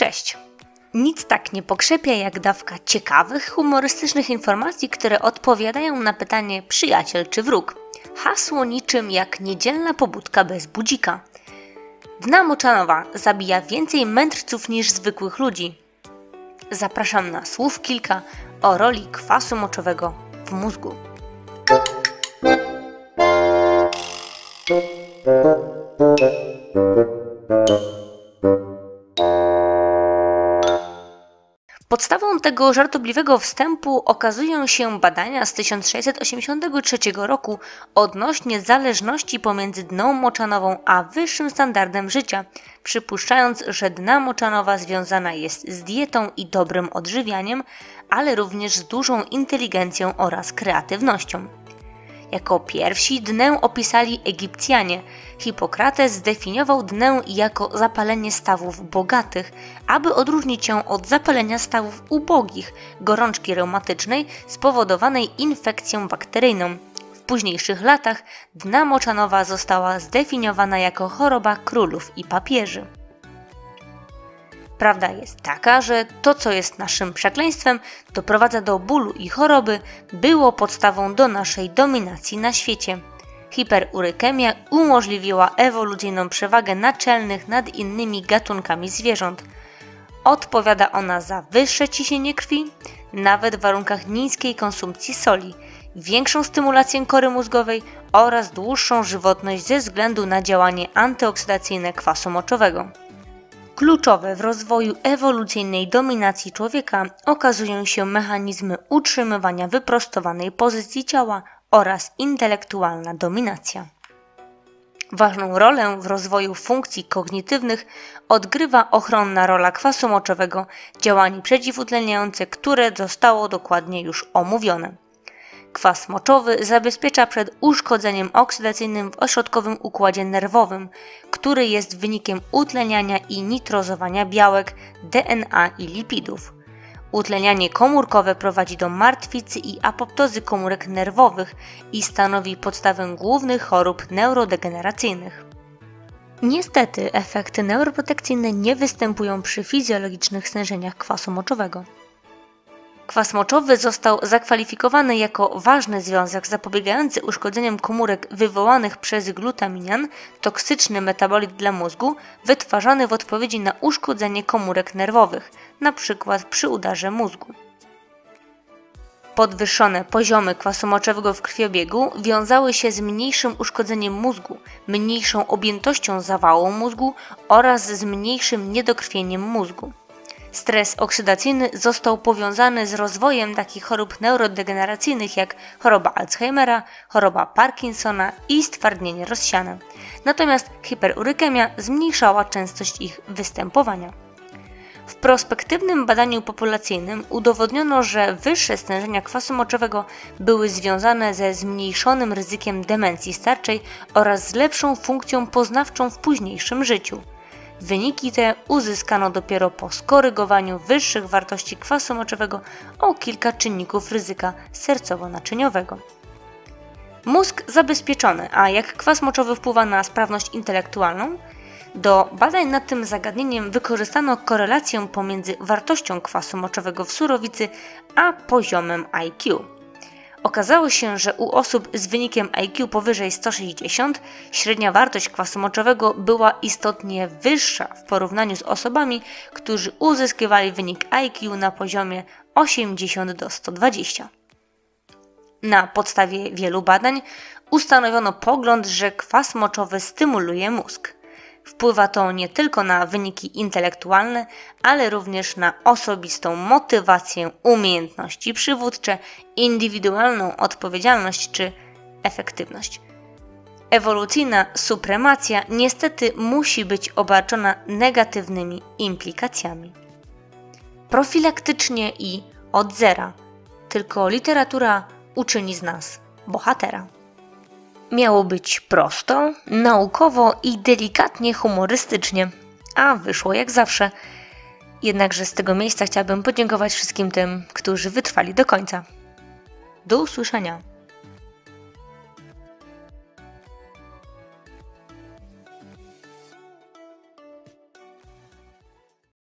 Cześć! Nic tak nie pokrzepia jak dawka ciekawych, humorystycznych informacji, które odpowiadają na pytanie przyjaciel czy wróg. Hasło niczym jak niedzielna pobudka bez budzika. Dna moczanowa zabija więcej mędrców niż zwykłych ludzi. Zapraszam na słów kilka o roli kwasu moczowego w mózgu. Podstawą tego żartobliwego wstępu okazują się badania z 1683 roku odnośnie zależności pomiędzy dną moczanową a wyższym standardem życia, przypuszczając, że dna moczanowa związana jest z dietą i dobrym odżywianiem, ale również z dużą inteligencją oraz kreatywnością. Jako pierwsi dnę opisali Egipcjanie. Hipokrates zdefiniował dnę jako zapalenie stawów bogatych, aby odróżnić ją od zapalenia stawów ubogich, gorączki reumatycznej spowodowanej infekcją bakteryjną. W późniejszych latach dna moczanowa została zdefiniowana jako choroba królów i papieży. Prawda jest taka, że to, co jest naszym przekleństwem, doprowadza do bólu i choroby, było podstawą do naszej dominacji na świecie. Hiperurykemia umożliwiła ewolucyjną przewagę naczelnych nad innymi gatunkami zwierząt. Odpowiada ona za wyższe ciśnienie krwi, nawet w warunkach niskiej konsumpcji soli, większą stymulację kory mózgowej oraz dłuższą żywotność ze względu na działanie antyoksydacyjne kwasu moczowego. Kluczowe w rozwoju ewolucyjnej dominacji człowieka okazują się mechanizmy utrzymywania wyprostowanej pozycji ciała oraz intelektualna dominacja. Ważną rolę w rozwoju funkcji kognitywnych odgrywa ochronna rola kwasu moczowego, działanie przeciwutleniające, które zostało dokładnie już omówione. Kwas moczowy zabezpiecza przed uszkodzeniem oksydacyjnym w ośrodkowym układzie nerwowym, który jest wynikiem utleniania i nitrozowania białek, DNA i lipidów. Utlenianie komórkowe prowadzi do martwicy i apoptozy komórek nerwowych i stanowi podstawę głównych chorób neurodegeneracyjnych. Niestety efekty neuroprotekcyjne nie występują przy fizjologicznych stężeniach kwasu moczowego. Kwas moczowy został zakwalifikowany jako ważny związek zapobiegający uszkodzeniom komórek wywołanych przez glutaminian, toksyczny metabolit dla mózgu, wytwarzany w odpowiedzi na uszkodzenie komórek nerwowych, np. przy udarze mózgu. Podwyższone poziomy kwasu moczowego w krwiobiegu wiązały się z mniejszym uszkodzeniem mózgu, mniejszą objętością zawału mózgu oraz z mniejszym niedokrwieniem mózgu. Stres oksydacyjny został powiązany z rozwojem takich chorób neurodegeneracyjnych jak choroba Alzheimera, choroba Parkinsona i stwardnienie rozsiane. Natomiast hiperurykemia zmniejszała częstość ich występowania. W prospektywnym badaniu populacyjnym udowodniono, że wyższe stężenia kwasu moczowego były związane ze zmniejszonym ryzykiem demencji starczej oraz z lepszą funkcją poznawczą w późniejszym życiu. Wyniki te uzyskano dopiero po skorygowaniu wyższych wartości kwasu moczowego o kilka czynników ryzyka sercowo-naczyniowego. Mózg zabezpieczony, a jak kwas moczowy wpływa na sprawność intelektualną? Do badań nad tym zagadnieniem wykorzystano korelację pomiędzy wartością kwasu moczowego w surowicy a poziomem IQ. Okazało się, że u osób z wynikiem IQ powyżej 160 średnia wartość kwasu moczowego była istotnie wyższa w porównaniu z osobami, którzy uzyskiwali wynik IQ na poziomie 80 do 120. Na podstawie wielu badań ustanowiono pogląd, że kwas moczowy stymuluje mózg. Wpływa to nie tylko na wyniki intelektualne, ale również na osobistą motywację, umiejętności przywódcze, indywidualną odpowiedzialność czy efektywność. Ewolucyjna supremacja niestety musi być obarczona negatywnymi implikacjami. Profilaktycznie i od zera. Tylko literatura uczyni z nas bohatera. Miało być prosto, naukowo i delikatnie humorystycznie, a wyszło jak zawsze. Jednakże z tego miejsca chciałabym podziękować wszystkim tym, którzy wytrwali do końca. Do usłyszenia!